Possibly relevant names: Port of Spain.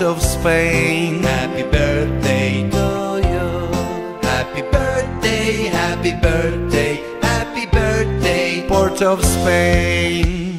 Port of Spain. Happy birthday to you. Happy birthday, happy birthday, happy birthday, Port of Spain.